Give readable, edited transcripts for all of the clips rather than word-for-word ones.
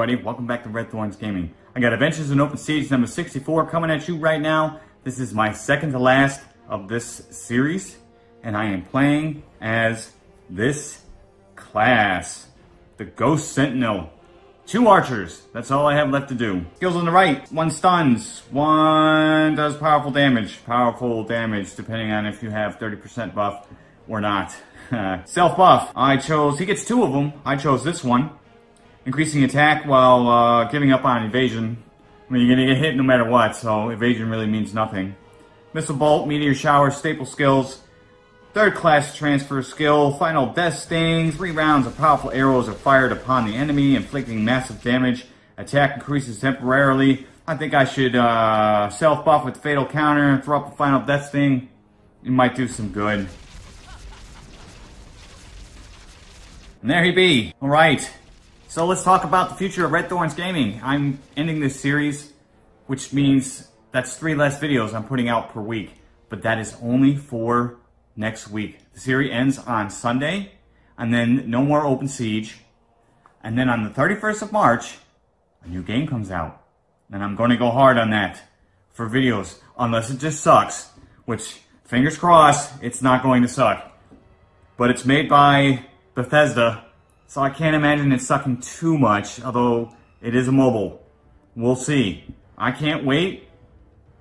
Everybody, welcome back to Red Thorns Gaming. I got Adventures in Open Siege number 64 coming at you right now. This is my second to last of this series, and I am playing as this class, the Ghost Sentinel. Two archers, that's all I have left to do. Skills on the right, one stuns, one does powerful damage, depending on if you have 30% buff or not. Self buff, he gets two of them, I chose this one. Increasing attack while giving up on evasion. I mean, you're gonna get hit no matter what, so evasion really means nothing. Missile Bolt, Meteor Shower, staple skills. Third class transfer skill, final death sting. 3 rounds of powerful arrows are fired upon the enemy, inflicting massive damage. Attack increases temporarily. I think I should self-buff with Fatal Counter and throw up a final death sting. It might do some good. And there he be. Alright, so let's talk about the future of Red Thorns Gaming. I'm ending this series, which means that's 3 less videos I'm putting out per week. But that is only for next week. The series ends on Sunday, and then no more Open Siege. And then on the 31st of March, a new game comes out. And I'm going to go hard on that for videos, unless it just sucks, which, fingers crossed, it's not going to suck. But it's made by Bethesda, so I can't imagine it sucking too much, although it is a mobile. We'll see. I can't wait.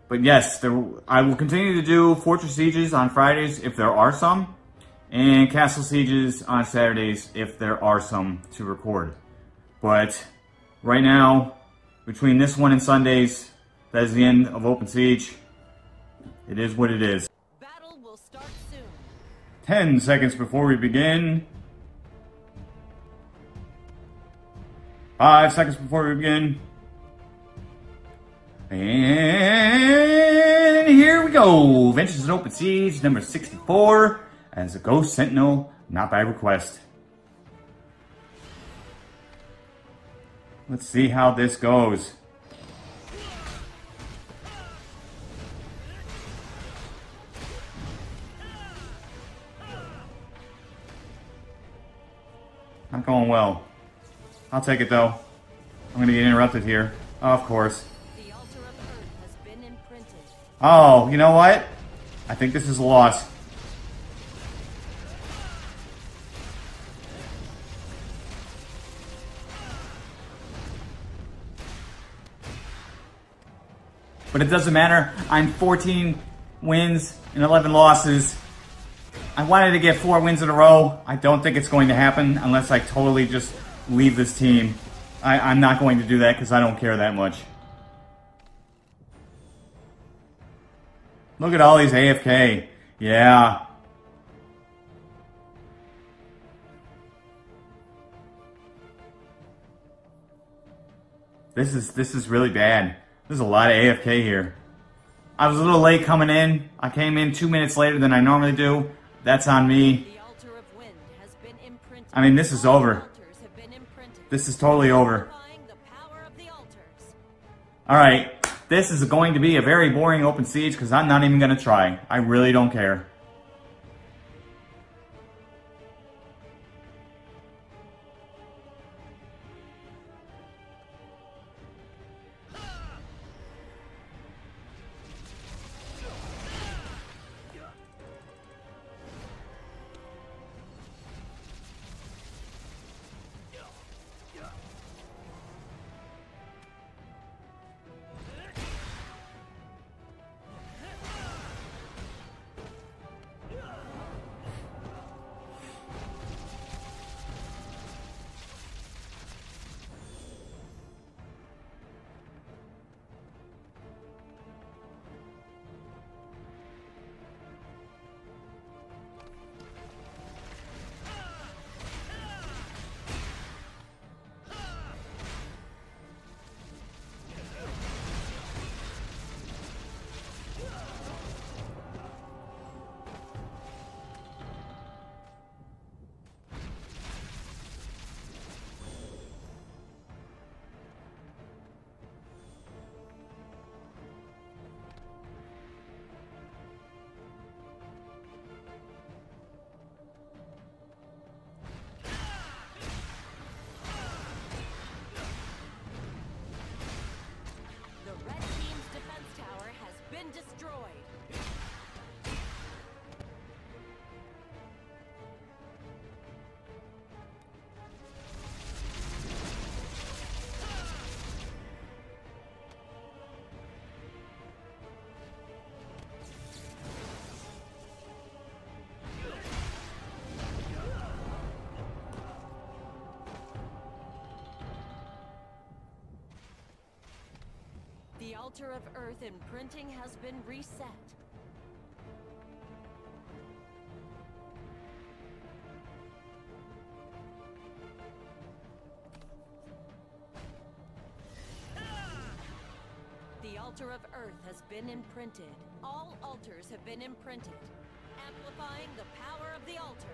But yes, I will continue to do Fortress Sieges on Fridays if there are some, and Castle Sieges on Saturdays if there are some to record. But right now, between this one and Sundays, that is the end of Open Siege. It is what it is. Battle will start soon. 10 seconds before we begin. 5 seconds before we begin. And here we go! Adventures in Open Siege, number 64, as a Ghost Sentinel, not by request. Let's see how this goes. Not going well. I'll take it though. I'm gonna get interrupted here. Of course. Oh, you know what? I think this is a loss. But it doesn't matter. I'm 14 wins and 11 losses. I wanted to get 4 wins in a row. I don't think it's going to happen unless I totally just leave this team. I'm not going to do that because I don't care that much. Look at all these AFK. Yeah. This is really bad. There's a lot of AFK here. I was a little late coming in. I came in 2 minutes later than I normally do. That's on me. The Altar of Wind has been imprinted. I mean, this is over. This is totally over. All right. This is going to be a very boring Open Siege because I'm not even going to try. I really don't care. been destroyed. The Altar of Earth imprinting has been reset. The Altar of Earth has been imprinted. All altars have been imprinted, amplifying the power of the altars.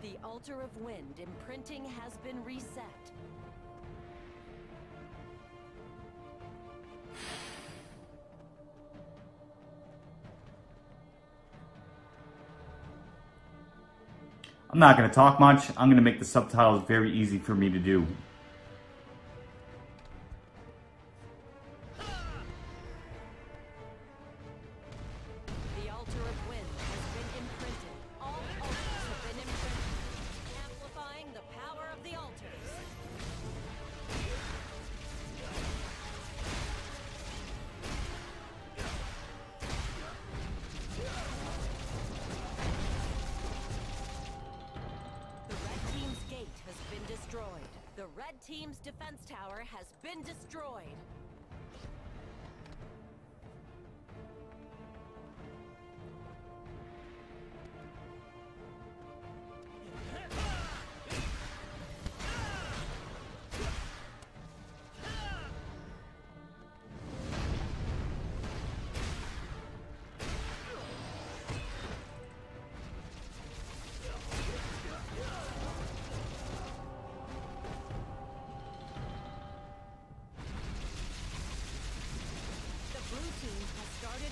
The Altar of Wind imprinting has been reset. I'm not going to talk much. I'm going to make the subtitles very easy for me to do. The Red Team's defense tower has been destroyed.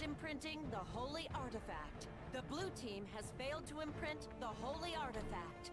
Imprinting the Holy Artifact. The blue team has failed to imprint the Holy Artifact.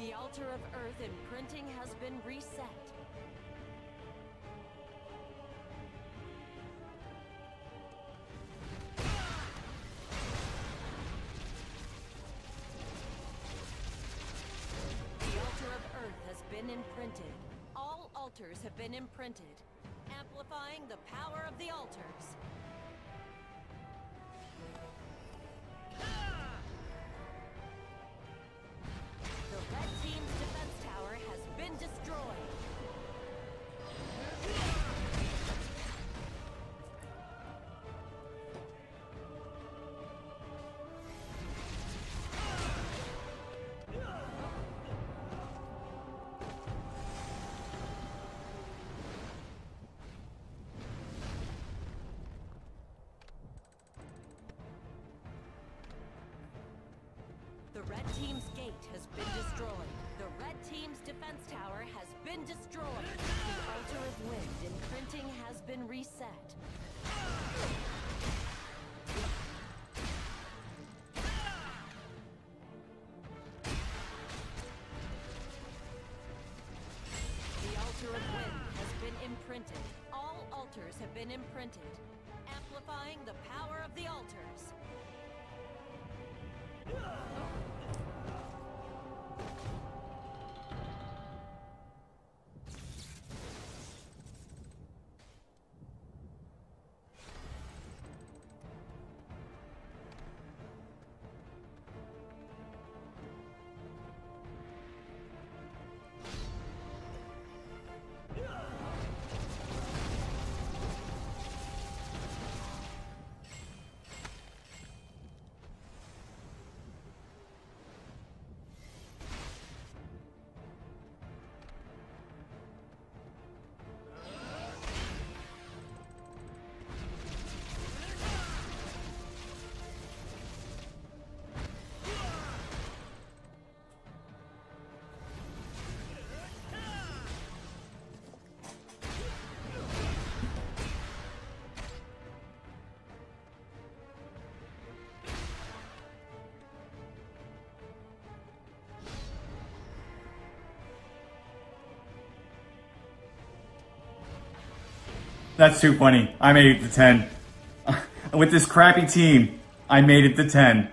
The Altar of Earth imprinting has been reset. The Altar of Earth has been imprinted. All altars have been imprinted, amplifying the power of the altars. The Red Team's gate has been destroyed. The Red Team's defense tower has been destroyed. The Altar of Wind imprinting has been reset. imprinted. All altars have been imprinted, amplifying the power of the altars. That's too funny. I made it to 10. With this crappy team, I made it to 10.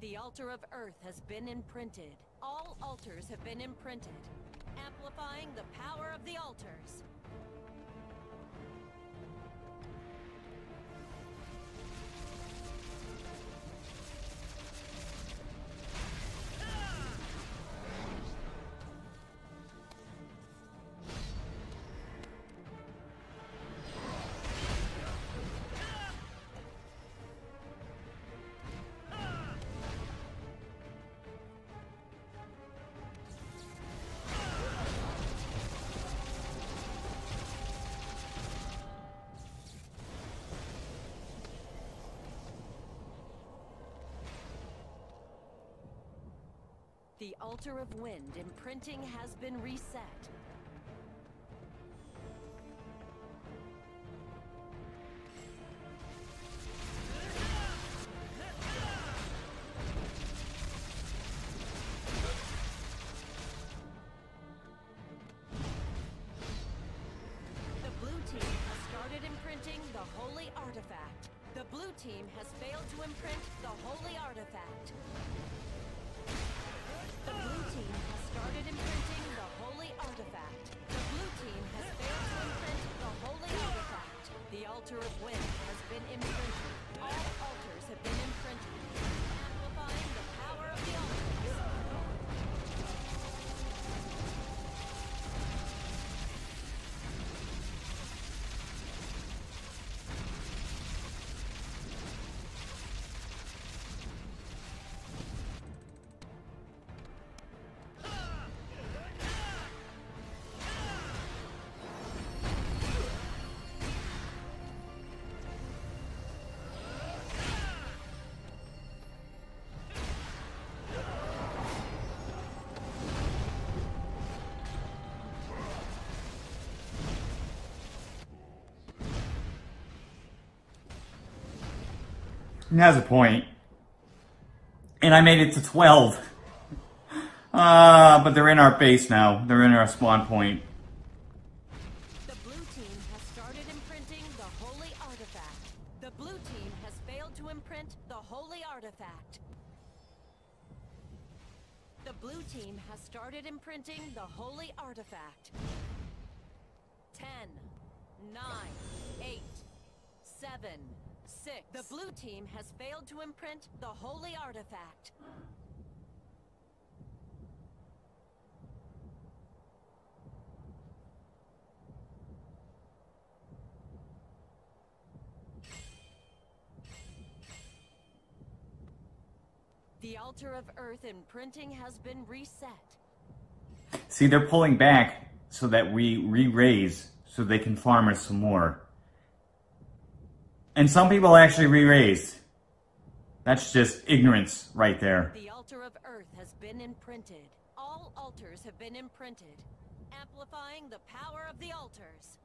The Altar of Earth has been imprinted. All altars have been imprinted, amplifying the power of the altars. The Altar of Wind imprinting has been reset. The blue team has started imprinting the Holy Artifact. The blue team has failed to imprint the Holy Artifact. The blue team has started imprinting the Holy Artifact. The blue team has failed to imprint the Holy Artifact. The Altar of Wind has been imprinted. All altars have been imprinted, amplifying the power of the altars. He has a point. And I made it to 12. But they're in our base now. They're in our spawn point. The blue team has started imprinting the Holy Artifact. The blue team has failed to imprint the Holy Artifact. The blue team has started imprinting the Holy Artifact. 10, 9, 8, 7, 6. The blue team has failed to imprint the Holy Artifact. The Altar of Earth imprinting has been reset. See, they're pulling back so that we re-raise so they can farm us some more. And some people actually re-raised. That's just ignorance right there. The Altar of Earth has been imprinted. All altars have been imprinted, amplifying the power of the altars.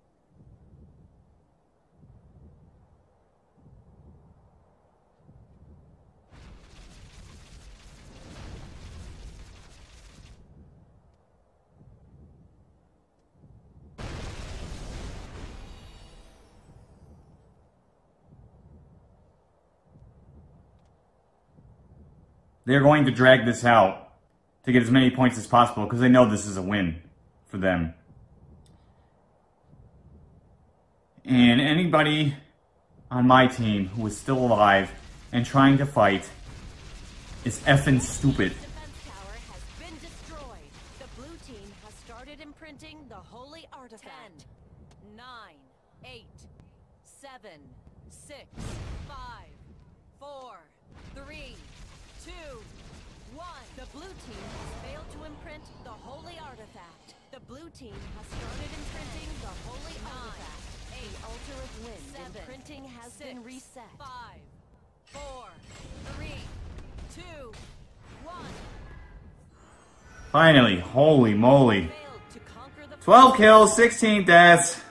They're going to drag this out to get as many points as possible because they know this is a win for them. And anybody on my team who is still alive and trying to fight is effing stupid. The defense tower has been destroyed. The blue team has started imprinting the Holy Artifact. 10, 9, 8, 7, 6, 5, 4, 3, 2, 1. The blue team has failed to imprint the Holy Artifact. The blue team has started imprinting the Holy Artifact. A Altar of Wind. 7. Imprinting has been reset. 5, 4, 3, 2, 1. Finally, holy moly. 12 kills, 16 deaths.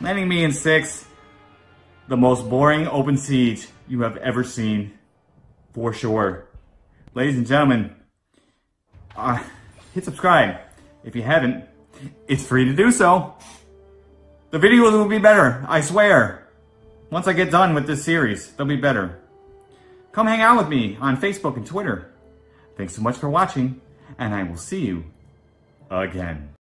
Landing me in 6th. The most boring open siege you have ever seen. For sure. Ladies and gentlemen, hit subscribe. If you haven't, it's free to do so. The videos will be better, I swear. Once I get done with this series, they'll be better. Come hang out with me on Facebook and Twitter. Thanks so much for watching, and I will see you again.